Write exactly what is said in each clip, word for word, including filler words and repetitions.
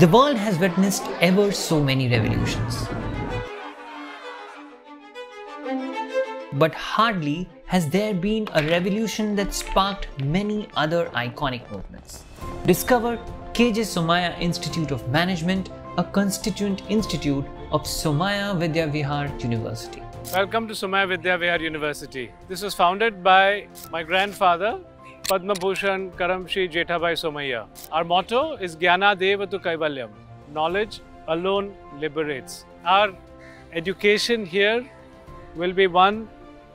The world has witnessed ever so many revolutions, but hardly has there been a revolution that sparked many other iconic movements. Discover K J Somaiya Institute of Management, a constituent institute of Somaiya Vidyavihar University. Welcome to Somaiya Vidyavihar University. This was founded by my grandfather, Padma Bhushan Karamshi Jethabhai Somaiya. Our motto is Gyanadevatu Devatu Kaivalyam. Knowledge alone liberates. Our education here will be one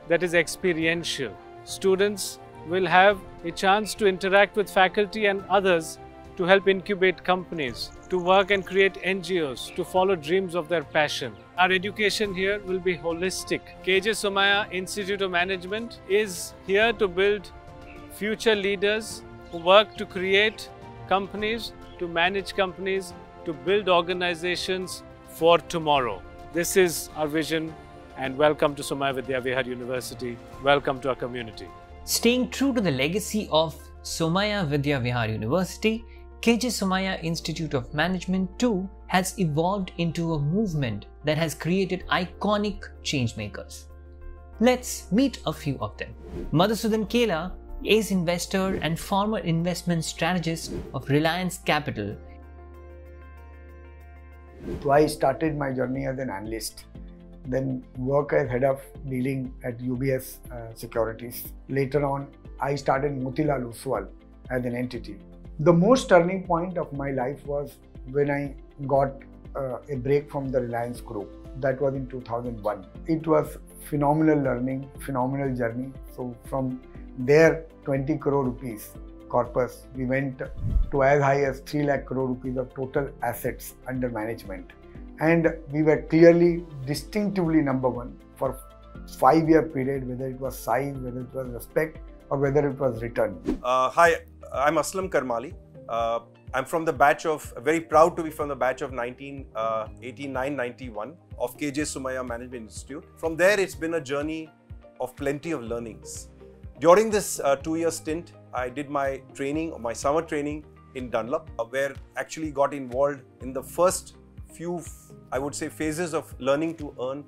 that is experiential. Students will have a chance to interact with faculty and others, to help incubate companies, to work and create N G Os, to follow dreams of their passion. Our education here will be holistic. K J Somaiya Institute of Management is here to build future leaders who work to create companies, to manage companies, to build organizations for tomorrow. This is our vision, and welcome to Somaiya Vidyavihar University. Welcome to our community. Staying true to the legacy of Somaiya Vidyavihar University, K J Somaiya Institute of Management too has evolved into a movement that has created iconic changemakers. Let's meet a few of them. Madhusudan Kela is investor and former investment strategist of Reliance Capital. I started my journey as an analyst, then work as head of dealing at U B S uh, Securities. Later on, I started Motilal Oswal as an entity. The most turning point of my life was when I got uh, a break from the Reliance Group. That was in two thousand one. It was phenomenal learning, phenomenal journey. So from there, twenty crore rupees corpus, we went to as high as three lakh crore rupees of total assets under management. And we were clearly, distinctively number one for five year period, whether it was size, whether it was respect, or whether it was return. Uh, hi, I'm Aslam Karmali. Uh, I'm from the batch of, very proud to be from the batch of nineteen eighty-nine ninety-one uh, of K J Somaiya Management Institute. From there, it's been a journey of plenty of learnings. During this uh, two year stint, I did my training, my summer training in Dunlop, uh, where actually got involved in the first few, I would say, phases of learning to earn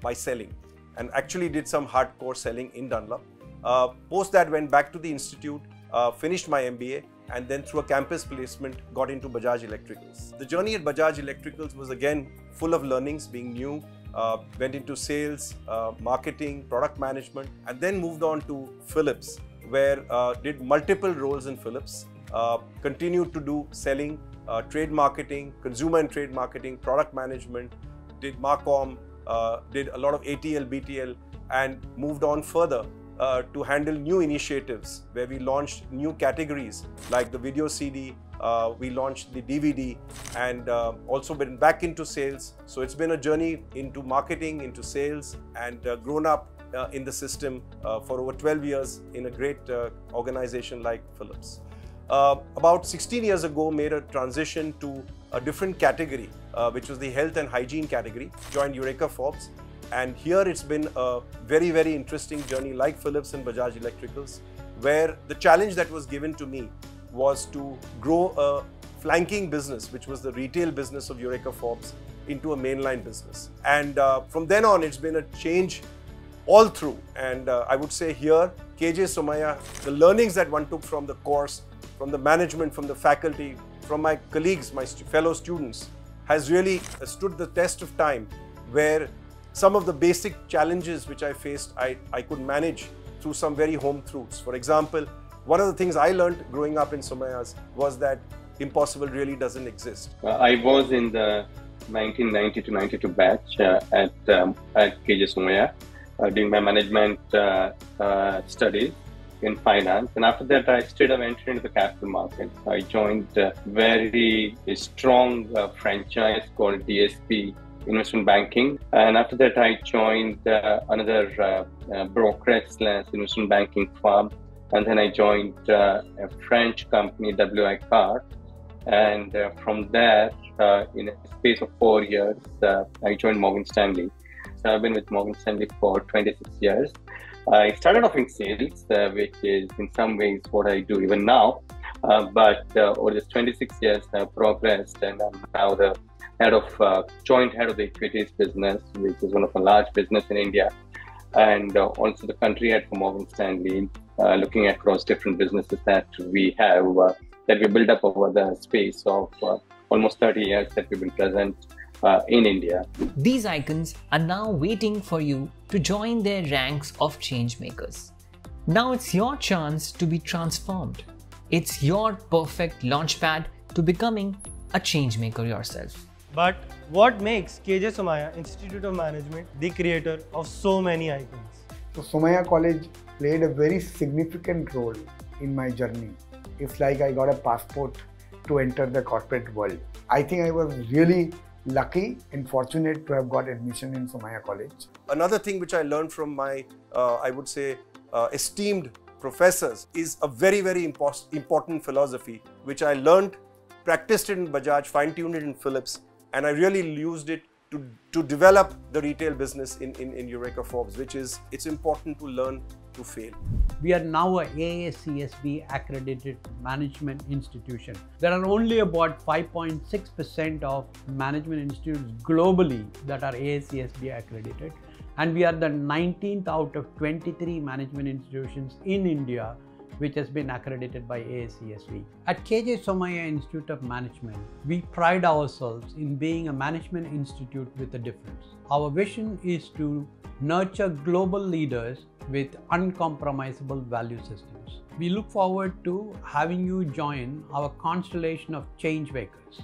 by selling, and actually did some hardcore selling in Dunlop. Uh, post that, went back to the institute, uh, finished my M B A, and then through a campus placement got into Bajaj Electricals. The journey at Bajaj Electricals was again full of learnings, being new, uh, went into sales, uh, marketing, product management, and then moved on to Philips, where uh, did multiple roles in Philips, uh, continued to do selling, uh, trade marketing, consumer and trade marketing, product management, did Marcom, uh, did a lot of A T L, B T L, and moved on further Uh, to handle new initiatives where we launched new categories like the video C D, uh, we launched the D V D, and uh, also been back into sales. So it's been a journey into marketing, into sales, and uh, grown up uh, in the system uh, for over twelve years in a great uh, organization like Philips. Uh, about sixteen years ago, made a transition to a different category, uh, which was the health and hygiene category, joined Eureka Forbes. And here it's been a very, very interesting journey like Philips and Bajaj Electricals, where the challenge that was given to me was to grow a flanking business, which was the retail business of Eureka Forbes, into a mainline business. And uh, from then on, it's been a change all through. And uh, I would say here, K J Somaiya, the learnings that one took from the course, from the management, from the faculty, from my colleagues, my st- fellow students, has really stood the test of time, where some of the basic challenges which I faced, I, I could manage through some very home truths. For example, one of the things I learned growing up in Somaiya's was that impossible really doesn't exist. Uh, I was in the nineteen ninety to ninety-two batch uh, at, um, at K J Somaiya uh, doing my management uh, uh, studies in finance, and after that I straight up entered into the capital market. I joined a very strong uh, franchise called D S P, investment banking, and after that I joined uh, another uh, uh, brokerage slash investment banking firm, and then I joined uh, a French company, W I C A R, and uh, from there uh, in a space of four years uh, I joined Morgan Stanley. So I've been with Morgan Stanley for twenty-six years. I started off in sales, uh, which is in some ways what I do even now. uh, but uh, over these twenty-six years I've progressed, and I'm now the head of uh, joint head of the equities business, which is one of the large business in India, and uh, also the country head for Morgan Stanley, uh, looking across different businesses that we have uh, that we built up over the space of uh, almost thirty years that we've been present uh, in India. These icons are now waiting for you to join their ranks of change makers. Now it's your chance to be transformed. It's your perfect launchpad to becoming a change maker yourself. But what makes K J Somaiya Institute of Management the creator of so many icons? So Somaiya College played a very significant role in my journey. It's like I got a passport to enter the corporate world. I think I was really lucky and fortunate to have got admission in Somaiya College. Another thing which I learned from my, uh, I would say, uh, esteemed professors is a very, very impo- important philosophy, which I learned, practiced it in Bajaj, fine-tuned it in Philips, and I really used it to, to develop the retail business in, in, in Eureka Forbes, which is, it's important to learn to fail. We are now a A A C S B accredited management institution. There are only about five point six percent of management institutes globally that are A A C S B accredited. And we are the nineteenth out of twenty-three management institutions in India which has been accredited by A A C S B. At K J Somaiya Institute of Management, we pride ourselves in being a management institute with a difference. Our vision is to nurture global leaders with uncompromisable value systems. We look forward to having you join our constellation of change makers.